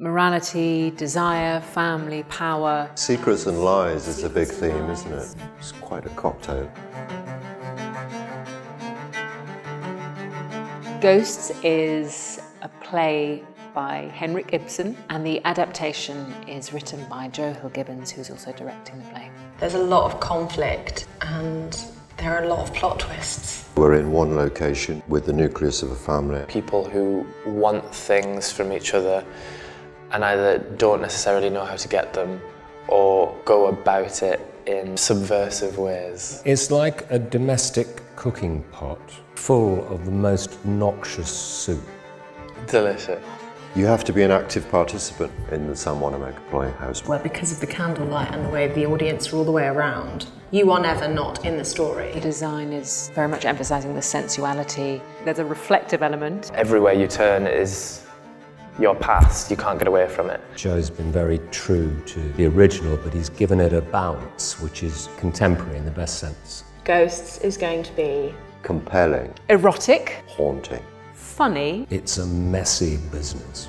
Morality, desire, family, power. Secrets and lies is a big theme, isn't it? It's quite a cocktail. Ghosts is a play by Henrik Ibsen, and the adaptation is written by Joe Hill-Gibbins, who's also directing the play. There's a lot of conflict and there are a lot of plot twists. We're in one location with the nucleus of a family. People who want things from each other and either don't necessarily know how to get them or go about it in subversive ways. It's like a domestic cooking pot full of the most noxious soup. Delicious. You have to be an active participant in the Sam Wanamaker Playhouse. Well, because of the candlelight and the way the audience are all the way around, you are never not in the story. The design is very much emphasising the sensuality. There's a reflective element. Everywhere you turn is your past, you can't get away from it. Joe's been very true to the original, but he's given it a bounce which is contemporary in the best sense. Ghosts is going to be compelling, erotic, haunting, funny. It's a messy business.